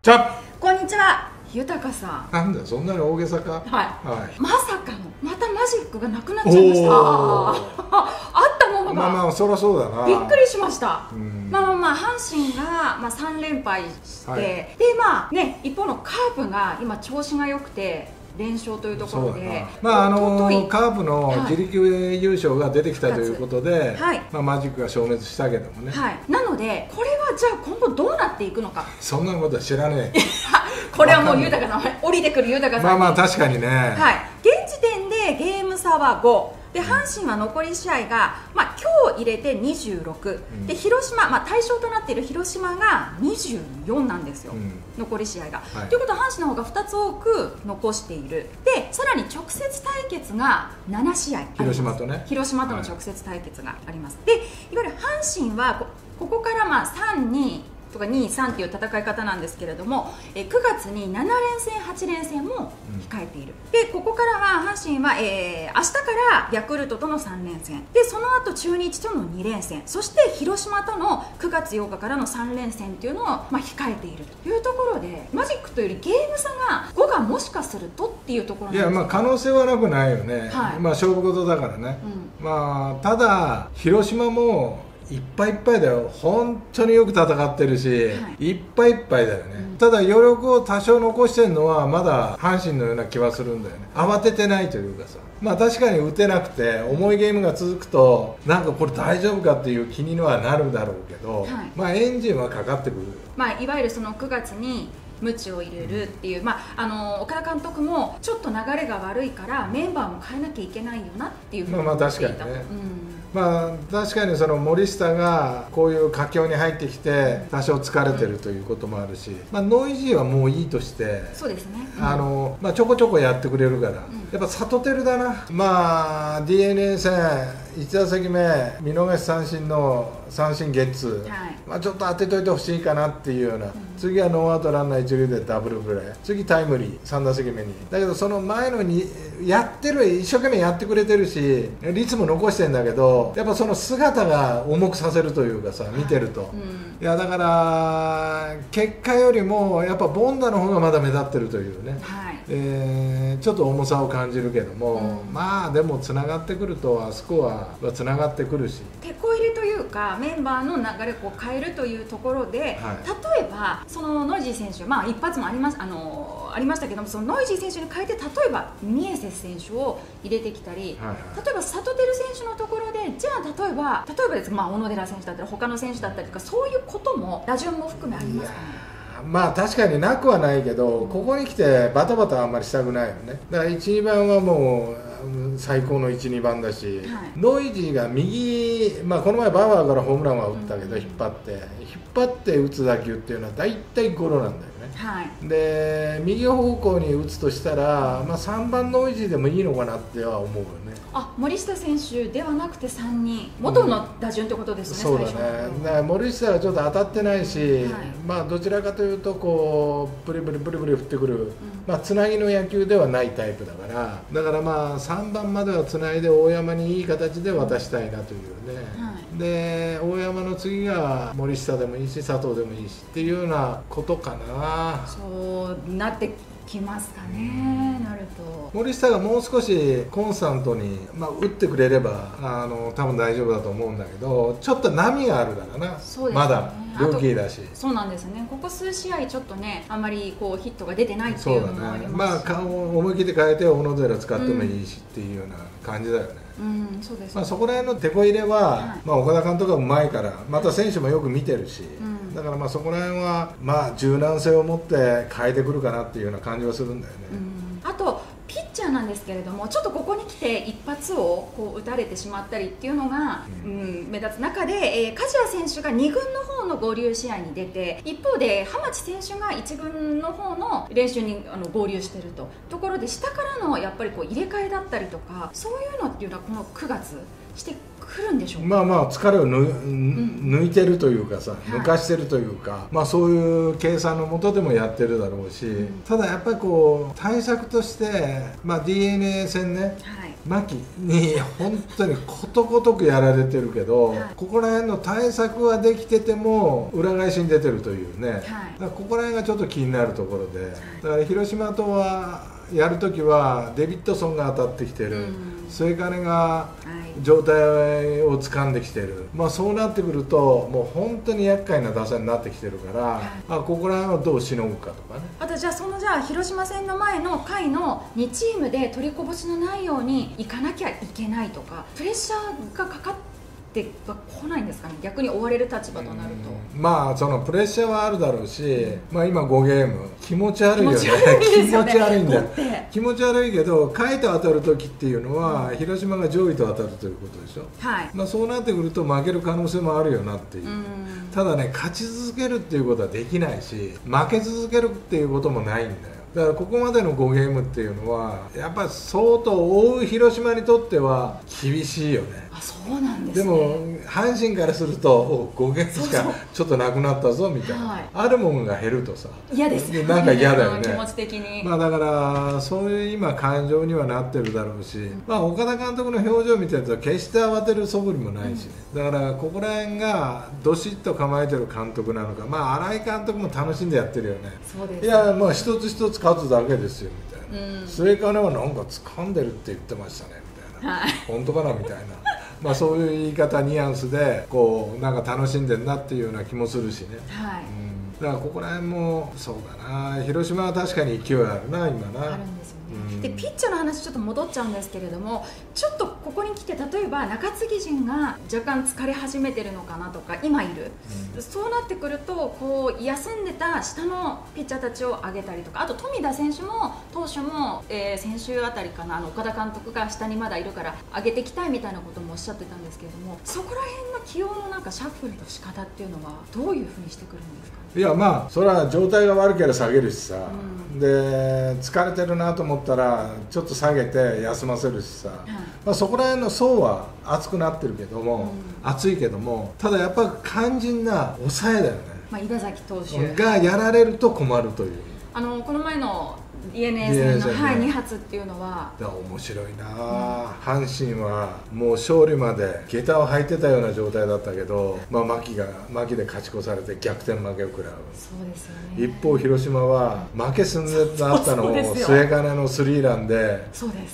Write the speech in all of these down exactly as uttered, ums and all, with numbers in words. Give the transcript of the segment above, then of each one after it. じゃこんにちは、豊さん。なんだよ、そんなに大げさか。はい、はい、まさかのまたマジックがなくなっちゃいました。あったものが、まあまあそりゃそうだな、びっくりしました。まあまあまあ阪神が、まあ、さん連敗して、はい、でまあね、一方のカープが今調子が良くて連勝というところで、まああのカープの自力優勝が出てきたということで、はい、まあマジックが消滅したけどもね、はい、なのでこれはじゃあ今後どうなっていくのか、そんなことは知らねえこれはもう豊さん降りてくる豊さん、まあまあ確かにね、はい、現時点でゲーム差はごで、阪神は残り試合が、まあ、今日入れてにじゅうろく、うん、で広島、まあ、対象となっている広島がにじゅうよんなんですよ、うん、残り試合が。はい、ということは阪神の方がふたつ多く残している。でさらに直接対決がなな試合、広島とね、広島との直接対決があります。はい、でいわゆる阪神は こ, ここからまあさん、にとかに、さんという戦い方なんですけれども、えくがつにななれんせん、はちれんせんも控えている。うん、でここからは阪神は、えー、明日からヤクルトとのさんれんせんで、その後中日とのにれんせん、そして広島とのくがつようかからのさんれんせんというのを、まあ、控えているというところで、マジックというよりゲーム差がごがもしかするとっていうところなんです。いや、まあ可能性はなくないよね。はい、まあ勝負事だからね。うん、まあただ広島もいっぱいいっぱいだよ、本当によく戦ってるし、はい、いっぱいいっぱいだよね、うん、ただ余力を多少残してるのはまだ阪神のような気はするんだよね、慌ててないというかさ、まあ確かに打てなくて重いゲームが続くと、なんかこれ大丈夫かっていう気にはなるだろうけど、はい、まあエンジンはかかってくるよ。まあいわゆるそのくがつに鞭を入れるっていう、まあ、あの岡田監督もちょっと流れが悪いからメンバーも変えなきゃいけないよなっていうふうに思っていた。まあ確かにその森下がこういう佳境に入ってきて多少疲れてるということもあるし、まあ、ノイジーはもういいとして、そうですね、うん、あの、まあ、ちょこちょこやってくれるから、うん、やっぱサトテルだな。まあ DeNA 戦いちだせきめ見逃し三振の三振ゲッツー、はい、まあちょっと当てといてほしいかなっていうような、うん、次はノーアウトランナー一塁でダブルプレー、次タイムリーさんだせきめに、だけどその前のにやってる、一生懸命やってくれてるし率も残してるんだけど、やっぱその姿が重くさせるというかさ、見てると、うん、いやだから結果よりもやっぱボンダの方がまだ目立ってるというね、はい、えー、ちょっと重さを感じるけども、うん、まあでもつながってくるとあそこはつながってくるし、てこ入れというかメンバーの流れを変えるというところで、はい、例えばそのノイジー選手、まあ一発もあります、あのー、ありましたけども、そのノイジー選手に変えて例えばミエセス選手を入れてきたり、はいはい、例えばサトテル選手のところでじゃあ例えば例えばです、まあ、小野寺選手だったり他の選手だったりとか、そういうことも打順も含めありますかね。まあ確かになくはないけど、ここに来てバタバタあんまりしたくないよね。だからいち、にばんはもう最高のいち、にばんだし、はい、ノイジーが右、まあ、この前バウアーからホームランは打ったけど、うん、引っ張って引っ張って打つ打球っていうのは大体ゴロなんだよね、はい、で右方向に打つとしたら、まあ、さんばんノイジーでもいいのかなっては思うよね。あ、森下選手ではなくてさんにん元の打順ってことですね、うん、そうだね。だから森下はちょっと当たってないし、はい、まあどちらかというとこうブリブリブリブリ振ってくる、うん、まあつなぎの野球ではないタイプだから、だからまあさんばんまではつないで大山にいい形で渡したいなというね、はい、で大山の次が森下でもいいし佐藤でもいいしっていうようなことかな。そうなってきますかね。なると森下がもう少しコンスタントに、まあ、打ってくれればあの多分大丈夫だと思うんだけど、ちょっと波があるからな、ね、まだルーキーだし。そうなんですね、ここ数試合ちょっとねあんまりこうヒットが出てないっていうのもありますし、ね、まあ思い切って変えて小野寺使ってもいいしっていうような感じだよね。うん、そうですね。まあそこら辺の手こ入れは、はい、まあ岡田監督がうまいから、また選手もよく見てるし、うん、だからまあそこら辺はまあ柔軟性を持って変えてくるかなっていうような感じはするんだよね。あとピッチャーなんですけれども、ちょっとここに来て一発をこう打たれてしまったりっていうのが、うんうん、目立つ中で、えー、梶谷選手がに軍の方の合流試合に出て、一方で浜地選手がいち軍の方の練習にあの合流しているとところで、下からのやっぱりこう入れ替えだったりとか、そういうのっていうのはこのくがつして来るんでしょうか。まあまあ疲れをぬ、うん、抜いてるというかさ、抜かしてるというか、はい、まあそういう計算のもとでもやってるだろうし、うん、ただやっぱりこう対策として、まあ、DeNA 戦ね、はい、牧に本当にことごとくやられてるけど、はい、ここら辺の対策はできてても裏返しに出てるというね、はい、だからここら辺がちょっと気になるところで、だから広島とはやるときはデビッドソンが当たってきてる、末金が状態をつかんできてる、まあ、そうなってくるともう本当に厄介な打線になってきてるから、はい、あここら辺をどうしのぐかとかね。あとじゃあそのじゃあ広島戦の前の回のにチームで取りこぼしのないようにいかなきゃいけないとか、プレッシャーがかかってでは来ないんですかね、逆に追われる立場となると。まあそのプレッシャーはあるだろうし、うん、まあ今ごゲーム気持ち悪いよね、気持ち悪いんだよ、気持ち悪いけど下位と当たる時っていうのは、うん、広島が上位と当たるということでしょ、はい、まあそうなってくると負ける可能性もあるよなっていう、うん、ただね勝ち続けるっていうことはできないし、負け続けるっていうこともないんだよ。だからここまでのごゲームっていうのはやっぱり相当追う広島にとっては厳しいよね。あ、そうなんですね。でも阪神からするとおごゲームしかちょっとなくなったぞみたいな、そうそう、あるもんが減るとさ嫌ですね、なんか嫌だよね気持ち的に。まあだからそういう今感情にはなってるだろうし、うん、まあ岡田監督の表情見てると決して慌てる素振りもないし、ね、うん、だからここら辺がどしっと構えてる監督なのか、まあ新井監督も楽しんでやってるよね。そうです、いやまあ一つ一つ勝つだけですよみたいな、うん、末金はなんか掴んでるって言ってましたねみたいな、はい、本当かなみたいなまあそういう言い方ニュアンスでこうなんか楽しんでるなっていうような気もするしね、はい、うん、だからここら辺もそうだな、広島は確かに勢いあるな今な。あるんですよね、うん、でピッチャーの話ちょっと戻っちゃうんですけれども、ちょっとここに来て例えば中継ぎ陣が若干疲れ始めてるのかなとか今いる、うん、そうなってくるとこう休んでた下のピッチャーたちを上げたりとか、あと富田選手も投手も、えー、先週あたりかな、あの岡田監督が下にまだいるから上げていきたいみたいなこともおっしゃってたんですけれども、そこら辺の起用のなんかシャッフルの仕方っていうのはどういうふうにしてくるんですかね。いやまあそれは状態が悪ければ下げるしさ、うん、で疲れてるなと思ったらちょっと下げて休ませるしさ、はい、まあそこら辺の層は厚くなってるけども、うん、厚いけども、ただやっぱ肝心な抑えだよね、まあ岩崎投手がやられると困るという、あのこの前の ディーエヌエー 戦の、はい、に発っていうのはだ面白いな、うん、阪神はもう勝利まで下駄を履いてたような状態だったけど、まあ、牧が牧で勝ち越されて逆転負けを食らう。そうですよね。一方広島は負け寸前となったのを末金のスリーランで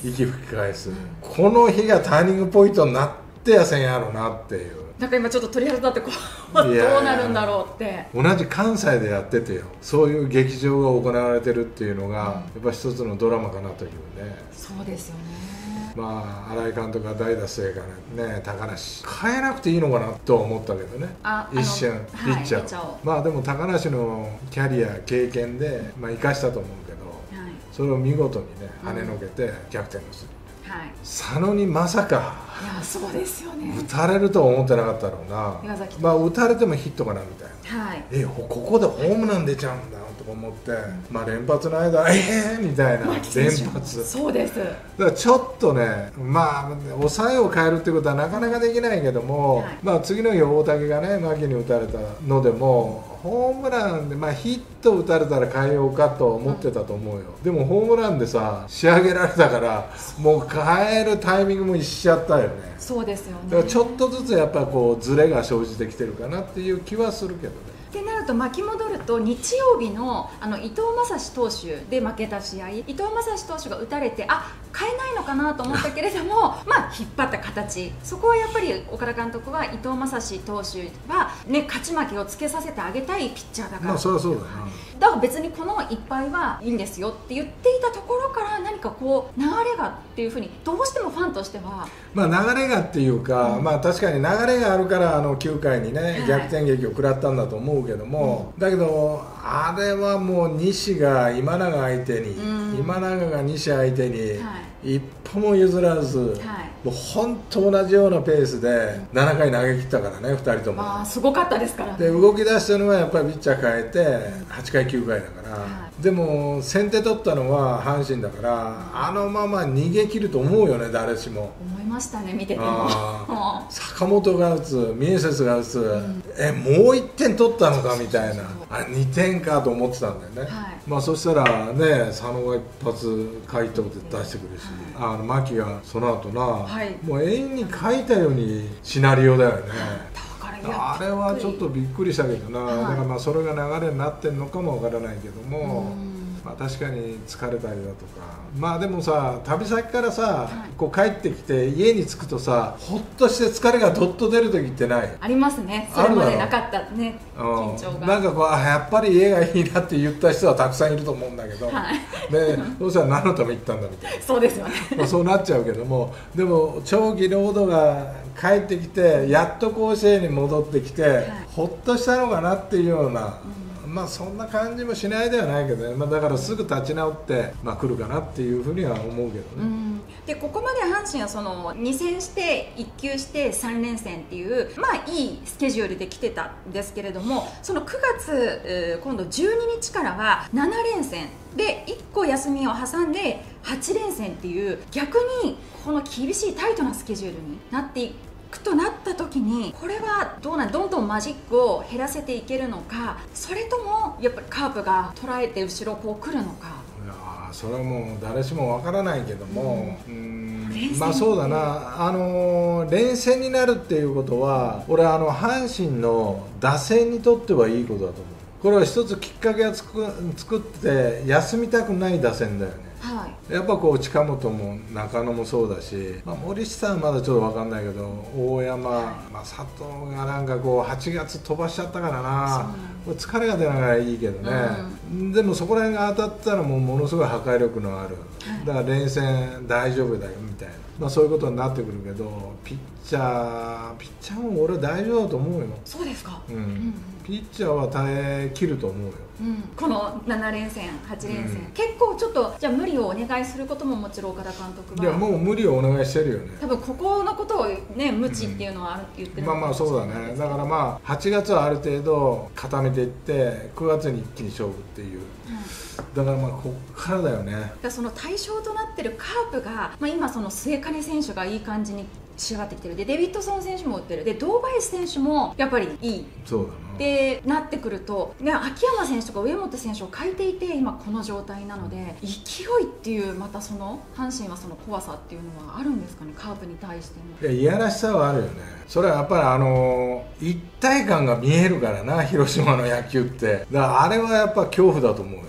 息吹き返す、うん、この日がターニングポイントになってやせんやろなっていう、なんか今ちょっと鳥肌立ってこうどうなるんだろうって。同じ関西でやっててよ、そういう劇場が行われてるっていうのが、うん、やっぱ一つのドラマかなというね。そうですよね。まあ新井監督が代打末金ね、高梨変えなくていいのかなと思ったけどね、一瞬ピッチャーを、まあでも高梨のキャリア経験で、まあ、生かしたと思うけど、はい、それを見事にね跳ねのけて逆転をする、うん、はい、佐野にまさかいやそうですよね、打たれるとは思ってなかったろうな。まあ打たれてもヒットかなみたいな、はい、えここでホームラン出ちゃうんだとか思って、はい、まあ連発の間ええー、みたいな連発。そうです。だからちょっとね、まあ抑えを変えるってことはなかなかできないけども、はい、まあ次の日大竹がね牧に打たれたのでもホームランで、まあ、ヒット打たれたら変えようかと思ってたと思うよ、うん、でもホームランでさ仕上げられたからもう変えるタイミングも一緒ちゃったよね。そうですよね。だからちょっとずつやっぱこうズレが生じてきてるかなっていう気はするけどね。ってなると巻き戻ると日曜日 の, あの伊藤将司投手で負けた試合、伊藤将司投手が打たれてあ変えないのかなと思ったけれどもまあ引っ張った形、そこはやっぱり岡田監督は伊藤将司投手は、ね、勝ち負けをつけさせてあげたいピッチャーだから、まあそりゃそうだな、だから別にこの一敗はいいんですよって言っていたところから何かこう流れがっていうふうにどうしてもファンとしては、まあ流れがっていうか、うん、まあ確かに流れがあるからあのきゅうかいにね、はい、逆転劇を食らったんだと思うけども、うん、だけどあれはもう西が今永相手に、うん、今永が西相手に、はい、一歩も譲らず、はい、もう本当同じようなペースでななかい投げ切ったからね、ふたりとも。まあすごかったですから、ね、で動き出したのはやっぱりピッチャー変えてはちかいきゅうかいだから、はい、でも先手取ったのは阪神だから、はい、あのまま逃げ切ると思うよね、誰しも。思いましたね、見てても。坂本が打つ、ミエセスが打つ、うん、えもういってん取ったのかみたいな、あれにてんかと思ってたんだよね、はい、まあそしたらね、佐野が一発回答で出してくるし、はい、あの牧がその後な、はい、もう永遠に書いたようにシナリオだよね、はいあれはちょっとびっくりしたけどな、はい、だからまあそれが流れになってるのかもわからないけども、まあ、確かに疲れたりだとか、まあでもさ、旅先からさ、はい、こう帰ってきて家に着くとさ、ほっとして疲れがどっと出る時ってない？ありますね。それまでなかったね、緊張が。なんかこうやっぱり家がいいなって言った人はたくさんいると思うんだけど、はい、でどうしたら何のために行ったんだみたいなそうですよねまあそうなっちゃうけども、でも長期労働が帰ってきてやっと甲子園に戻ってきて、はい、ほっとしたのかなっていうような、うん、まあそんな感じもしないではないけどね、まあ、だからすぐ立ち直って、まあ、来るかなっていうふうには思うけどね。うんでここまで阪神はそのに戦していっ球してさん連戦っていうまあいいスケジュールで来てたんですけれども、そのくがつ今度じゅうににちからはなな連戦でいっこ休みを挟んではち連戦っていう、逆にこの厳しいタイトなスケジュールになっていくとなった時に、これはどうなん、どんどんマジックを減らせていけるのか、それともやっぱりカープが捉えて後ろこう来るのか。いやそれはもう誰しもわからないけども、うん、うーんまあそうだな、あのー、連戦になるっていうことは俺あの阪神の打線にとってはいいことだと思う。これは一つきっかけをつく作って休みたくない打線だよね。はい、やっぱこう近本も中野もそうだし、まあ、森下はまだちょっと分かんないけど大山、はいまあ、佐藤がなんかこうはちがつ飛ばしちゃったからな、これ疲れが出ながらいいけどね、うん、でもそこら辺が当たったらもうものすごい破壊力のある、だから連戦大丈夫だよみたいな、まあ、そういうことになってくるけど、ピッチャーピッチャーも俺は大丈夫だと思うよ。そうですか、うんうんピッチャーは耐え切ると思うよ、うん、このなな連戦、はち連戦、うん、結構ちょっとじゃあ無理をお願いすることももちろん岡田監督はいやもう無理をお願いしてるよね。多分ここのことをね無知っていうのは言ってる、うん、まあまあそうだね。だからまあはちがつはある程度固めていってくがつに一気に勝負っていう、うん、だからまあこっからだよね。だその対象となってるカープが、まあ、今その末金選手がいい感じに仕上がってきてるで、デビッドソン選手も打ってるで、堂林選手もやっぱりいいそうだなってなってくると、ね、秋山選手とか上本選手を欠いていて今この状態なので、勢いっていうまたその阪神はその怖さっていうのはあるんですかね、カープに対しての。いや、いやらしさはあるよね。それはやっぱりあのー、一体感が見えるからな、広島の野球って。だからあれはやっぱ恐怖だと思うよ。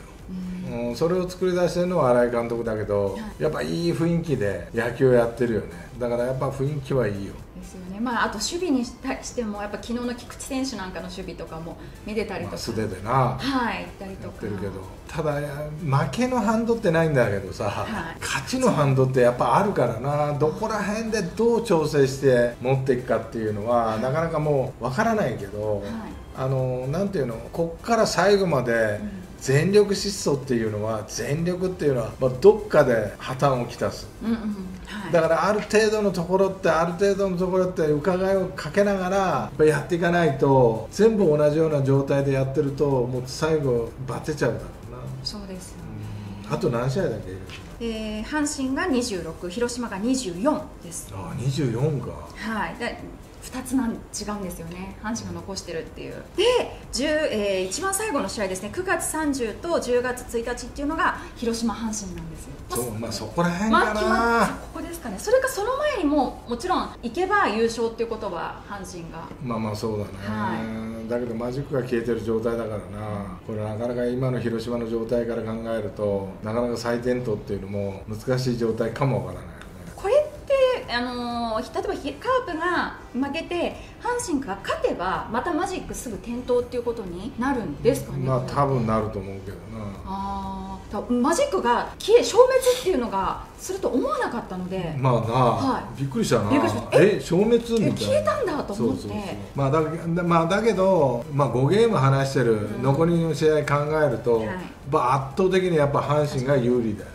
それを作り出してるのは新井監督だけど、やっぱいい雰囲気で野球をやってるよね。だからやっぱ雰囲気はいいよ。ですよね。まああと守備に対してもやっぱ昨日の菊池選手なんかの守備とかもめでたりとか素手でなはい行ったりとかやってるけど、ただ負けの反動ってないんだけどさ、はい、勝ちの反動ってやっぱあるからな。どこら辺でどう調整して持っていくかっていうのは、はい、なかなかもうわからないけど、はい、あのなんていうの、こっから最後まで、うん全力疾走っていうのは、全力っていうのは、まあ、どっかで破綻をきたす、だからある程度のところってある程度のところって伺いをかけながらやっぱやっていかないと、全部同じような状態でやってるともう最後バテちゃうだろうな。そうですよね、うん、あと何試合だっけ。えー、阪神がにじゅうろく、広島がにじゅうよんです。ああにじゅうよんか、はい、だふたつなん違うんですよね、阪神が残してるっていう。で、えー、一番最後の試合ですね、くがつさんじゅうとじゅうがつついたちっていうのが広島、阪神なんですよ。そう、まあ、そこら辺かな、まあ、ここですかね。それかその前にももちろん行けば優勝っていうことは阪神がまあまあそうだね、はい、だけどマジックが消えてる状態だからな、これなかなか今の広島の状態から考えるとなかなか再点灯っていうのも難しい状態かもわからない。これってあのー、例えばカープが負けて阪神が勝てばまたマジックすぐ点灯っていうことになるんですかね。まあ多分なると思うけどな。ああ、マジックが消え消滅っていうのがすると思わなかったので、まあなあ、はい、びっくりしたな。え、消滅みたいな、消えたんだと思って。そうそうそう、まあだ、まあ、だけど、まあ、ごゲーム離してる、うん、残りの試合考えると、はい、まあ圧倒的にやっぱ阪神が有利だよ。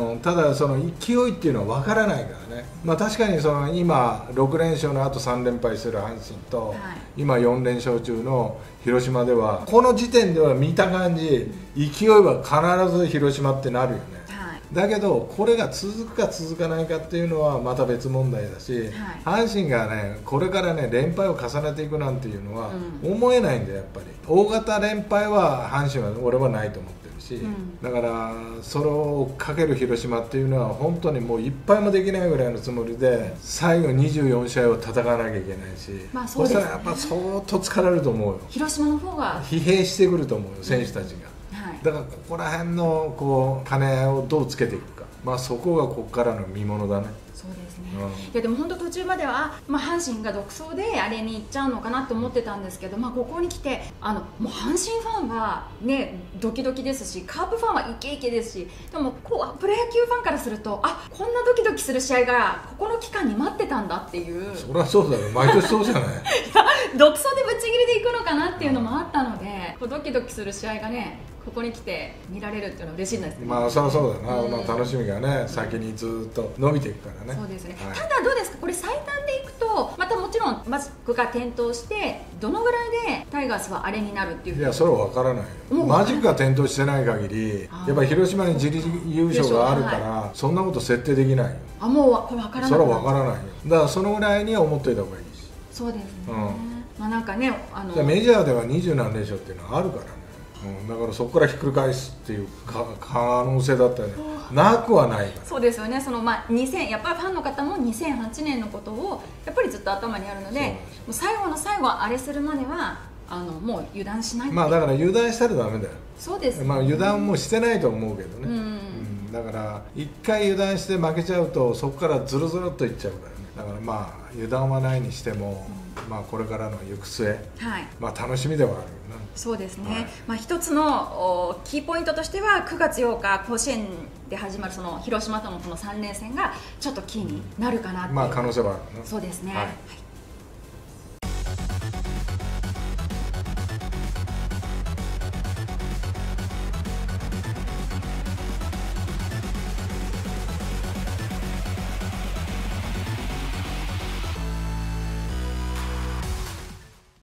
うん、ただその勢いっていうのは分からないからね、まあ、確かにその今ろく連勝のあとさん連敗する阪神と、はい、今よん連勝中の広島ではこの時点では見た感じ勢いは必ず広島ってなるよね、はい、だけどこれが続くか続かないかっていうのはまた別問題だし、はい、阪神がねこれからね連敗を重ねていくなんていうのは思えないんだよ、やっぱり。大型連敗は阪神は俺はないと思ってるし、うん、だからそれを追っかける広島っていうのは本当にもう一敗もできないぐらいのつもりで最後にじゅうよん試合を戦わなきゃいけないし、まあそうですね、そしたらやっぱ相当疲れると思うよ。広島の方が疲弊してくると思うよ、選手たちが。うん、だからここら辺のこう金をどうつけていくか、まあ、そこがここからの見ものだね。そうですね、うん、いやでも本当途中までは、まあ、阪神が独走であれに行っちゃうのかなと思ってたんですけど、まあ、ここに来てあのもう阪神ファンは、ね、ドキドキですし、カープファンはイケイケですし、でもこうプロ野球ファンからすると、あ、こんなドキドキする試合がここの期間に待ってたんだっていう。そりゃそうだよ、毎年そうじゃない。独走でぶっちぎりでいくのかなっていうのもあったので、うん、ドキドキする試合がねここに来て見られるっていうのは嬉しいんですね。まあそりゃそうだな、まあ、楽しみがね先にずっと伸びていくからね。そうですね、はい、ただどうですか、これ最短でいくとまたもちろんマスクが点灯してどのぐらいでタイガースはあれになるっていう。いやそれは分からないよ。マジックが点灯してない限りやっぱり広島に自力優勝があるからそんなこと設定できないよ。あ、もうこれ分からない。それは分からないよ。だからそのぐらいには思っといた方がいいし。そうですね、うん、まあなんかねあのメジャーでは二十何連勝っていうのはあるからね。うん、だからそこからひっくり返すっていうか可能性だったよね。なくはないから。そうですよね。そのまあにせんやっぱりファンの方もにせんはちねんのことをやっぱりずっと頭にあるので、もう最後の最後あれするまではあのもう油断しないっていう。まあだから油断したらダメだよ。そうですね。まあ油断もしてないと思うけどね。うんうん、だから一回油断して負けちゃうとそこからズルズルっといっちゃうからね。だからまあ油断はないにしても、うん、まあこれからの行く末、はい、まあ楽しみではあるよね。そうですね、はい、まあ一つのキーポイントとしてはくがつようか甲子園で始まるその広島とのこのさん連戦がちょっとキーになるかなっていう、うん、まあ可能性はあるね。そうですね、はいはい。